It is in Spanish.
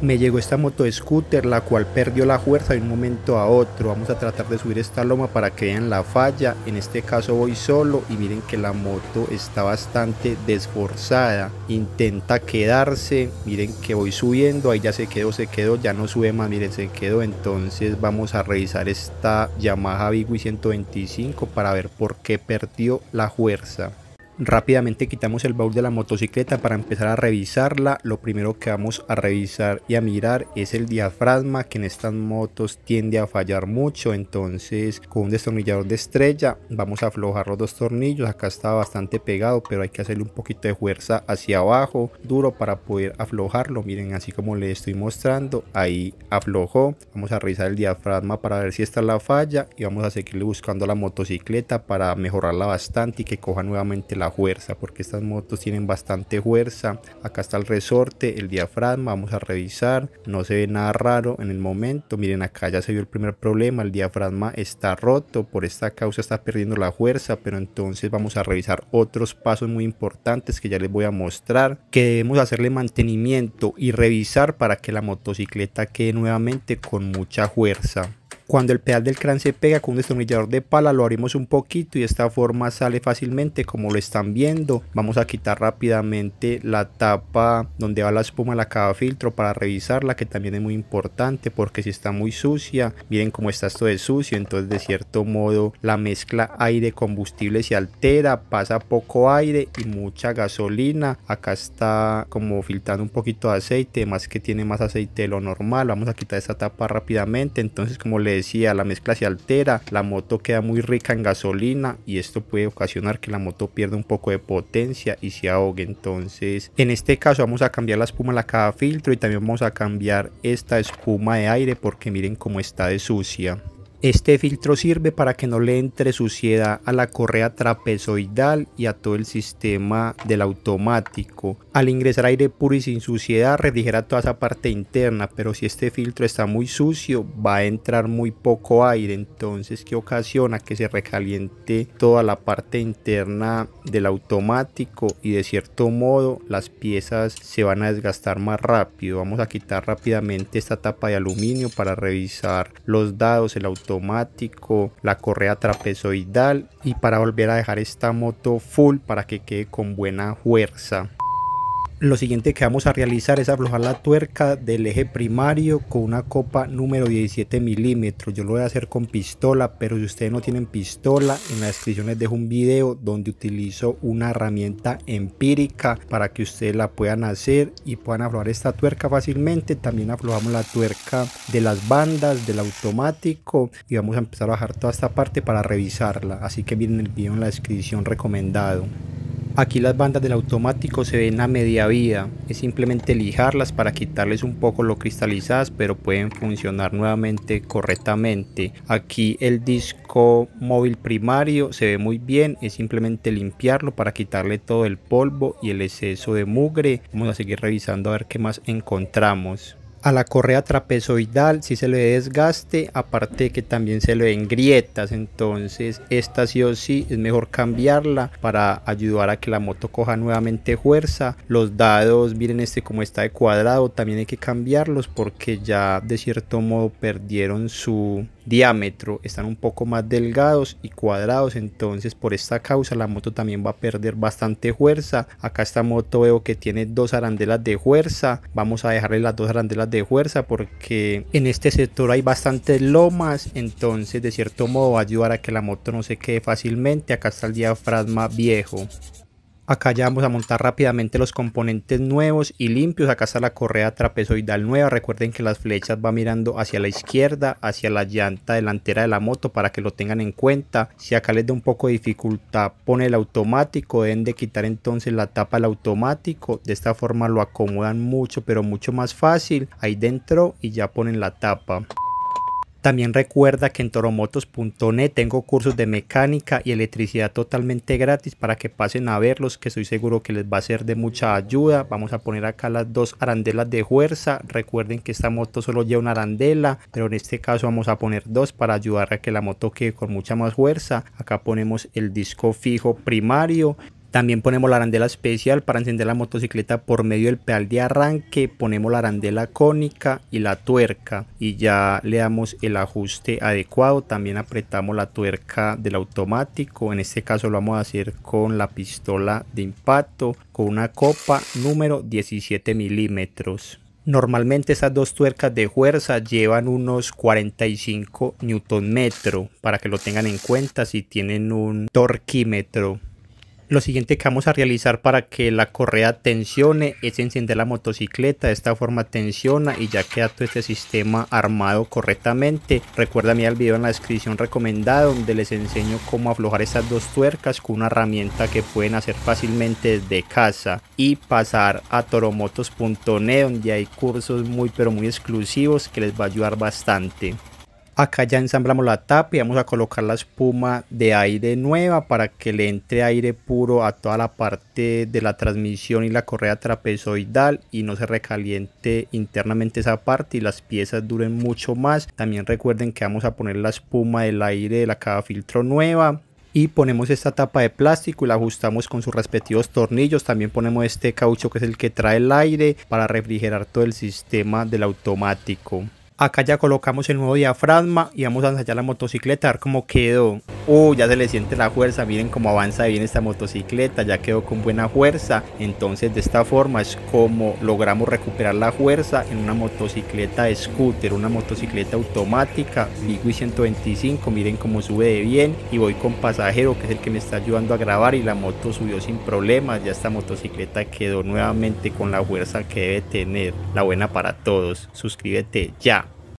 Me llegó esta motoscooter, la cual perdió la fuerza de un momento a otro. Vamos a tratar de subir esta loma para que vean la falla. En este caso voy solo y miren que la moto está bastante desforzada, intenta quedarse. Miren que voy subiendo, ahí ya se quedó, ya no sube más, miren, se quedó. Entonces vamos a revisar esta Yamaha BWS 125 para ver por qué perdió la fuerza. Rápidamente quitamos el baúl de la motocicleta para empezar a revisarla. Lo primero que vamos a revisar y a mirar es el diafragma, que en estas motos tiende a fallar mucho. Entonces con un destornillador de estrella vamos a aflojar los dos tornillos. Acá está bastante pegado, pero hay que hacerle un poquito de fuerza hacia abajo, duro, para poder aflojarlo. Miren, así como le estoy mostrando, ahí aflojó. Vamos a revisar el diafragma para ver si está la falla y vamos a seguirle buscando la motocicleta para mejorarla bastante y que coja nuevamente la fuerza, porque estas motos tienen bastante fuerza. Acá está el resorte, el diafragma, vamos a revisar, no se ve nada raro en el momento. Miren, acá ya se vio el primer problema, el diafragma está roto, por esta causa está perdiendo la fuerza. Pero entonces vamos a revisar otros pasos muy importantes que ya les voy a mostrar, que debemos hacerle mantenimiento y revisar para que la motocicleta quede nuevamente con mucha fuerza. Cuando el pedal del crán se pega con un destornillador de pala, lo abrimos un poquito y de esta forma sale fácilmente, como lo están viendo. Vamos a quitar rápidamente la tapa donde va la espuma de la caja filtro para revisarla, que también es muy importante, porque si está muy sucia, miren cómo está esto de sucio. Entonces de cierto modo la mezcla aire-combustible se altera, pasa poco aire y mucha gasolina. Acá está como filtrando un poquito de aceite, más que tiene más aceite de lo normal. Vamos a quitar esta tapa rápidamente. Entonces, como les decía, la mezcla se altera, la moto queda muy rica en gasolina y esto puede ocasionar que la moto pierda un poco de potencia y se ahogue. Entonces en este caso vamos a cambiar la espuma de la caja filtro y también vamos a cambiar esta espuma de aire, porque miren cómo está de sucia. Este filtro sirve para que no le entre suciedad a la correa trapezoidal y a todo el sistema del automático. Al ingresar aire puro y sin suciedad, refrigera toda esa parte interna, pero si este filtro está muy sucio, va a entrar muy poco aire, entonces que ocasiona que se recaliente toda la parte interna del automático y de cierto modo las piezas se van a desgastar más rápido. Vamos a quitar rápidamente esta tapa de aluminio para revisar los dados, el automático, la correa trapezoidal, y para volver a dejar esta moto full para que quede con buena fuerza. Lo siguiente que vamos a realizar es aflojar la tuerca del eje primario con una copa número 17 milímetros. Yo lo voy a hacer con pistola, pero si ustedes no tienen pistola, en la descripción les dejo un video donde utilizo una herramienta empírica para que ustedes la puedan hacer y puedan aflojar esta tuerca fácilmente. También aflojamos la tuerca de las bandas del automático y vamos a empezar a bajar toda esta parte para revisarla, así que miren el video en la descripción recomendado. Aquí las bandas del automático se ven a media vida, es simplemente lijarlas para quitarles un poco lo cristalizadas, pero pueden funcionar nuevamente correctamente. Aquí el disco móvil primario se ve muy bien, es simplemente limpiarlo para quitarle todo el polvo y el exceso de mugre. Vamos a seguir revisando a ver qué más encontramos. A la correa trapezoidal sí se le ve desgaste, aparte de que también se le ven grietas, entonces esta sí o sí es mejor cambiarla para ayudar a que la moto coja nuevamente fuerza. Los dados, miren este como está de cuadrado, también hay que cambiarlos porque ya de cierto modo perdieron su diámetro, están un poco más delgados y cuadrados, entonces por esta causa la moto también va a perder bastante fuerza. Acá esta moto veo que tiene dos arandelas de fuerza, vamos a dejarle las dos arandelas de fuerza porque en este sector hay bastantes lomas, entonces de cierto modo va a ayudar a que la moto no se quede fácilmente. Acá está el diafragma viejo. Acá ya vamos a montar rápidamente los componentes nuevos y limpios. Acá está la correa trapezoidal nueva. Recuerden que las flechas van mirando hacia la izquierda, hacia la llanta delantera de la moto, para que lo tengan en cuenta. Si acá les da un poco de dificultad pone el automático, deben de quitar entonces la tapa del automático. De esta forma lo acomodan mucho, pero mucho más fácil. Ahí dentro y ya ponen la tapa. También recuerda que en toromotos.net tengo cursos de mecánica y electricidad totalmente gratis para que pasen a verlos, que estoy seguro que les va a ser de mucha ayuda. Vamos a poner acá las dos arandelas de fuerza. Recuerden que esta moto solo lleva una arandela, pero en este caso vamos a poner dos para ayudar a que la moto quede con mucha más fuerza. Acá ponemos el disco fijo primario También ponemos la arandela especial para encender la motocicleta por medio del pedal de arranque, ponemos la arandela cónica y la tuerca y ya le damos el ajuste adecuado. También apretamos la tuerca del automático, en este caso lo vamos a hacer con la pistola de impacto con una copa número 17 milímetros. Normalmente estas dos tuercas de fuerza llevan unos 45 Nm, para que lo tengan en cuenta si tienen un torquímetro. Lo siguiente que vamos a realizar para que la correa tensione es encender la motocicleta. De esta forma tensiona y ya queda todo este sistema armado correctamente. Recuerda mirar el video en la descripción recomendado donde les enseño cómo aflojar estas dos tuercas con una herramienta que pueden hacer fácilmente desde casa. Y pasar a toromotos.net donde hay cursos muy exclusivos que les va a ayudar bastante. Acá ya ensamblamos la tapa y vamos a colocar la espuma de aire nueva para que le entre aire puro a toda la parte de la transmisión y la correa trapezoidal y no se recaliente internamente esa parte y las piezas duren mucho más. También recuerden que vamos a poner la espuma del aire de la caja filtro nueva. Y ponemos esta tapa de plástico y la ajustamos con sus respectivos tornillos. También ponemos este caucho que es el que trae el aire para refrigerar todo el sistema del automático. Acá ya colocamos el nuevo diafragma y vamos a ensayar la motocicleta a ver cómo quedó. Ya se le siente la fuerza, miren cómo avanza bien esta motocicleta, ya quedó con buena fuerza. Entonces de esta forma es como logramos recuperar la fuerza en una motocicleta scooter, una motocicleta automática BWS 125, miren cómo sube de bien. Y voy con pasajero que es el que me está ayudando a grabar y la moto subió sin problemas. Ya esta motocicleta quedó nuevamente con la fuerza que debe tener, la buena para todos. Suscríbete ya.